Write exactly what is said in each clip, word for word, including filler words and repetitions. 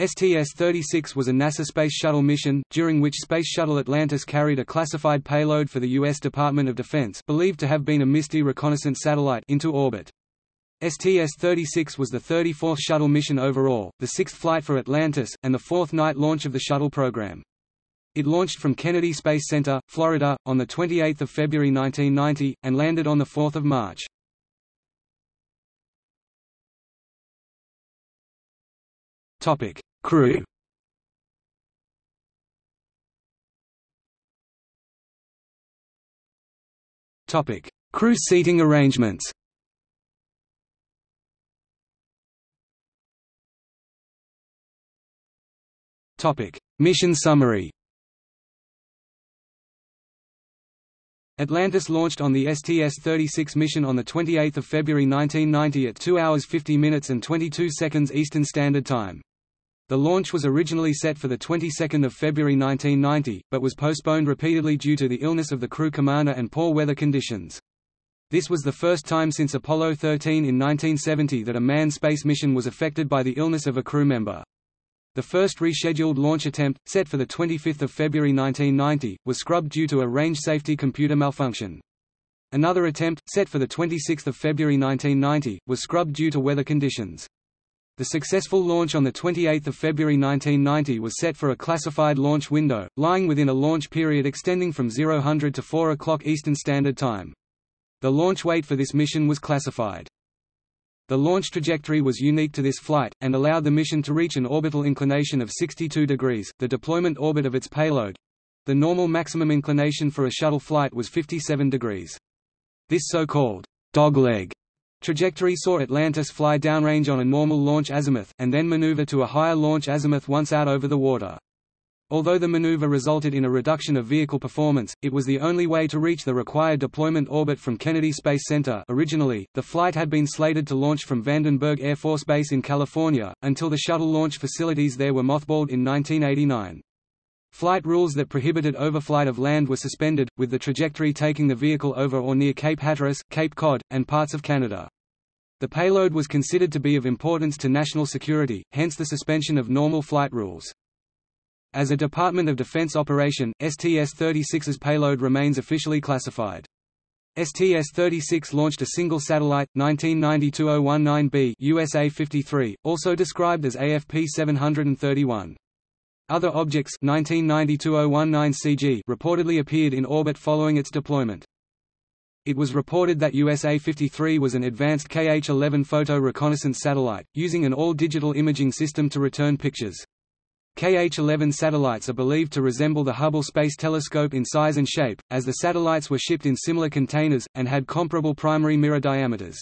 S T S thirty-six was a NASA Space Shuttle mission, during which Space Shuttle Atlantis carried a classified payload for the U S Department of Defense, believed to have been a Misty reconnaissance satellite, into orbit. S T S thirty-six was the thirty-fourth shuttle mission overall, the sixth flight for Atlantis, and the fourth night launch of the shuttle program. It launched from Kennedy Space Center, Florida, on the twenty-eighth of February nineteen ninety, and landed on the fourth of March. Topic: Crew. Topic: Crew seating arrangements. Topic: Mission summary. Atlantis launched on the S T S thirty-six mission on the twenty-eighth of February nineteen ninety at two hours fifty minutes and twenty-two seconds Eastern Standard Time. The launch was originally set for the twenty-second of February nineteen ninety, but was postponed repeatedly due to the illness of the crew commander and poor weather conditions. This was the first time since Apollo thirteen in nineteen seventy that a manned space mission was affected by the illness of a crew member. The first rescheduled launch attempt, set for the twenty-fifth of February nineteen ninety, was scrubbed due to a range safety computer malfunction. Another attempt, set for the twenty-sixth of February nineteen ninety, was scrubbed due to weather conditions. The successful launch on the twenty-eighth of February nineteen ninety was set for a classified launch window, lying within a launch period extending from zero hundred to four o'clock Eastern Standard Time. The launch weight for this mission was classified. The launch trajectory was unique to this flight, and allowed the mission to reach an orbital inclination of sixty-two degrees, the deployment orbit of its payload. The normal maximum inclination for a shuttle flight was fifty-seven degrees. This so-called dogleg trajectory saw Atlantis fly downrange on a normal launch azimuth, and then maneuver to a higher launch azimuth once out over the water. Although the maneuver resulted in a reduction of vehicle performance, it was the only way to reach the required deployment orbit from Kennedy Space Center. Originally, the flight had been slated to launch from Vandenberg Air Force Base in California, until the shuttle launch facilities there were mothballed in nineteen eighty-nine. Flight rules that prohibited overflight of land were suspended, with the trajectory taking the vehicle over or near Cape Hatteras, Cape Cod, and parts of Canada. The payload was considered to be of importance to national security, hence the suspension of normal flight rules. As a Department of Defense operation, S T S thirty-six's payload remains officially classified. S T S thirty-six launched a single satellite, nineteen ninety-two oh nineteen B U S A fifty-three, also described as A F P seven thirty-one. Other objects nineteen ninety-two oh nineteen C G reportedly appeared in orbit following its deployment. It was reported that U S A fifty-three was an advanced K H eleven photo reconnaissance satellite, using an all-digital imaging system to return pictures. K H eleven satellites are believed to resemble the Hubble Space Telescope in size and shape, as the satellites were shipped in similar containers, and had comparable primary mirror diameters.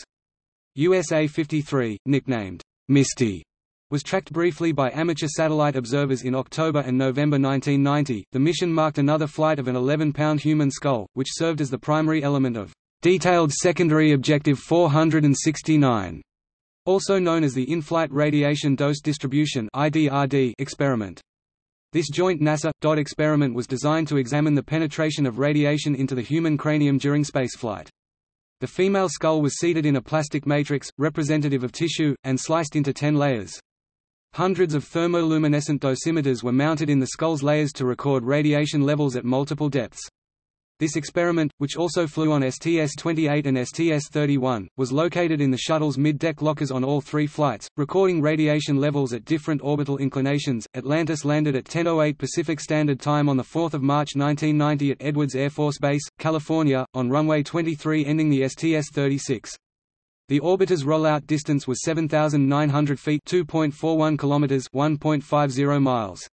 U S A fifty-three, nicknamed, Misty, was tracked briefly by amateur satellite observers in October and November nineteen ninety. The mission marked another flight of an eleven pound human skull, which served as the primary element of Detailed Secondary Objective four hundred sixty-nine, also known as the In-Flight Radiation Dose Distribution (I D R D) experiment. This joint NASA-D O D experiment was designed to examine the penetration of radiation into the human cranium during spaceflight. The female skull was seated in a plastic matrix, representative of tissue, and sliced into ten layers. Hundreds of thermoluminescent dosimeters were mounted in the skull's layers to record radiation levels at multiple depths. This experiment, which also flew on S T S twenty-eight and S T S thirty-one, was located in the shuttle's mid-deck lockers on all three flights, recording radiation levels at different orbital inclinations. Atlantis landed at ten oh eight Pacific Standard Time on the fourth of March nineteen ninety at Edwards Air Force Base, California, on runway twenty-three ending the S T S thirty-six. The orbiter's rollout distance was seven thousand nine hundred feet (two point four one kilometers, one point five zero miles).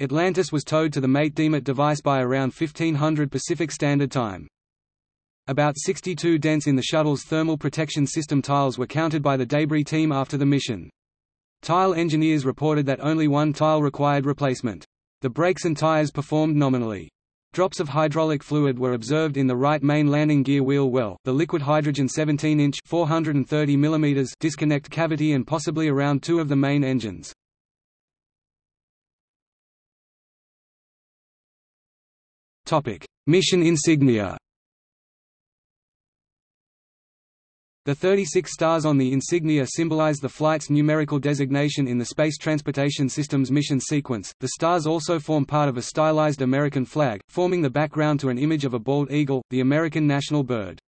Atlantis was towed to the Mate-Deimert device by around fifteen hundred Pacific Standard Time. About sixty-two dents in the shuttle's thermal protection system tiles were counted by the debris team after the mission. Tile engineers reported that only one tile required replacement. The brakes and tires performed nominally. Drops of hydraulic fluid were observed in the right main landing gear wheel well, the liquid hydrogen seventeen inch (four hundred thirty millimeters) disconnect cavity and possibly around two of the main engines. Topic: Mission insignia. The thirty-six stars on the insignia symbolize the flight's numerical designation in the Space Transportation System's mission sequence. The stars also form part of a stylized American flag, forming the background to an image of a bald eagle, the American national bird.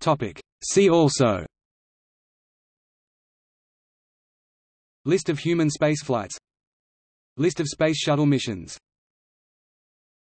Topic: See also. List of human spaceflights. List of Space Shuttle missions.